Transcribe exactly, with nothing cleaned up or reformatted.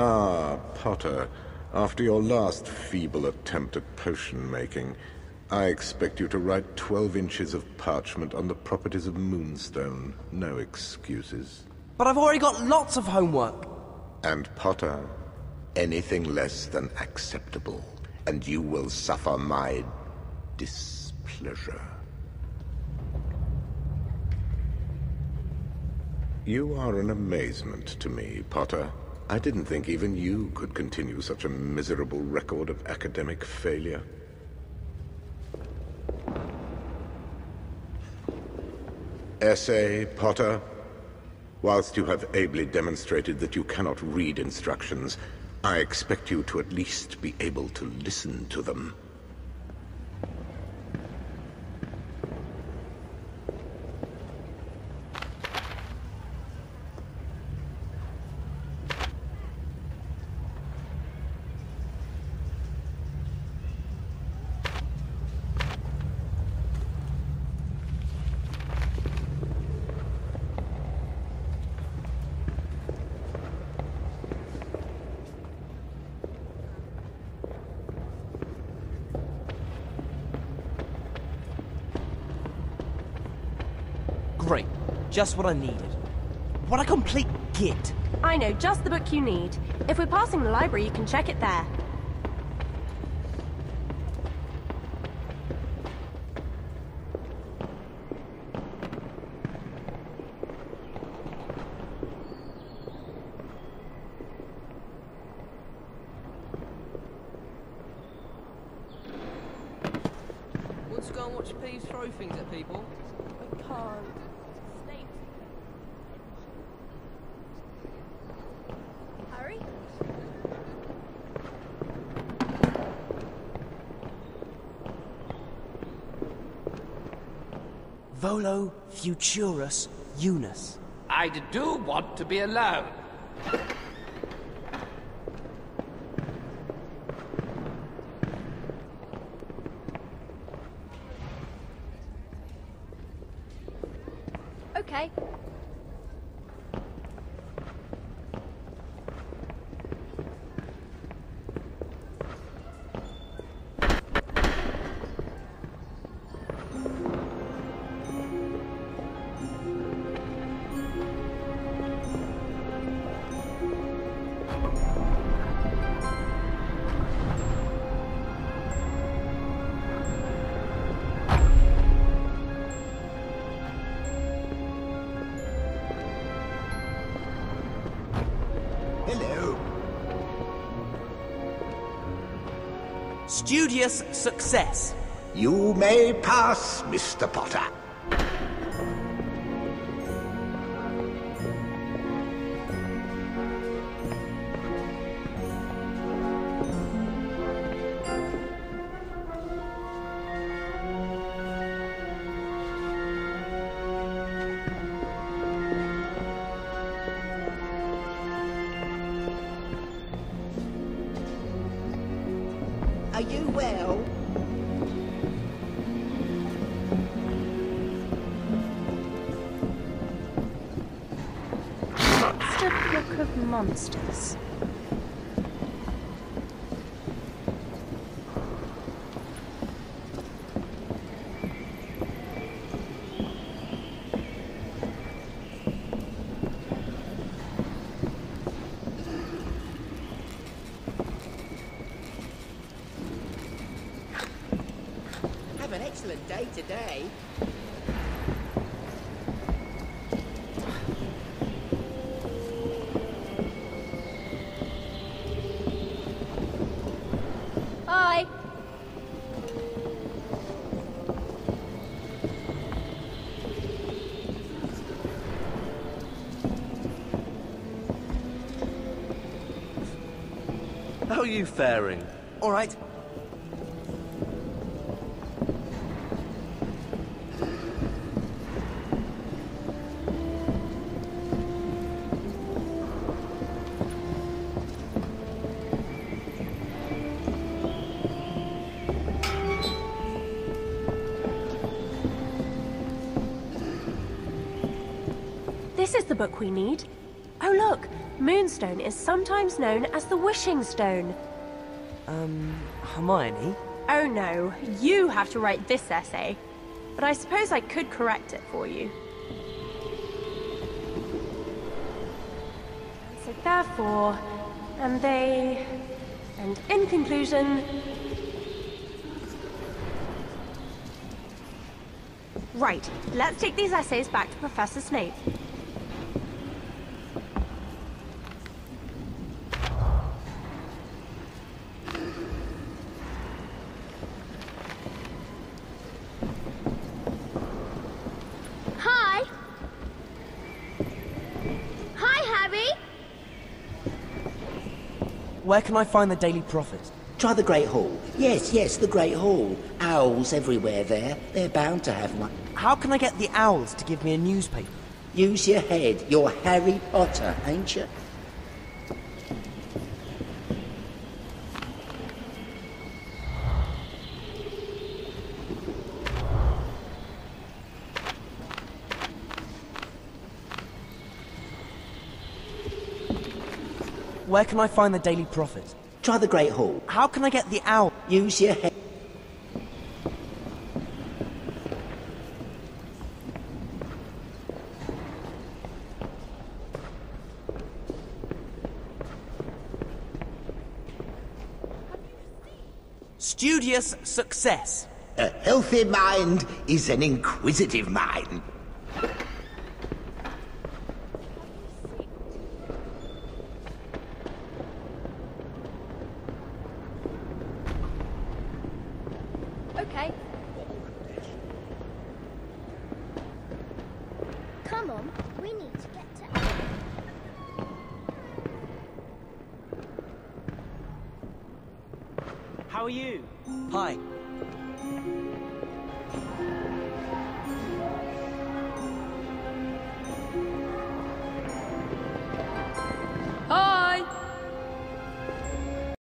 Ah, Potter, after your last feeble attempt at potion-making, I expect you to write twelve inches of parchment on the properties of Moonstone. No excuses. But I've already got lots of homework. And Potter, anything less than acceptable, and you will suffer my displeasure. You are an amazement to me, Potter. I didn't think even you could continue such a miserable record of academic failure. Essay, Potter. Whilst you have ably demonstrated that you cannot read instructions, I expect you to at least be able to listen to them. Great. Just what I needed. What a complete git. I know just the book you need. If we're passing the library, you can check it there. Want to go and watch Peeves throw things at people? I can't. Volo Futurus unus. I do want to be alone. Okay. Studious success. You may pass, Mister Potter. Are you well? Monster Book of Monsters. An excellent day today. Bye. How are you faring? All right. This is the book we need. Oh, look, Moonstone is sometimes known as the Wishing Stone. Um, Hermione? Oh no, you have to write this essay. But I suppose I could correct it for you. So therefore, and they, and in conclusion... Right, let's take these essays back to Professor Snape. Where can I find the Daily Prophet? Try the Great Hall. Yes, yes, the Great Hall. Owls everywhere there. They're bound to have one. How can I get the owls to give me a newspaper? Use your head. You're Harry Potter, ain't you? Where can I find the Daily Prophet? Try the Great Hall. How can I get the owl? Use your head. Studious success. A healthy mind is an inquisitive mind. How are you? Hi.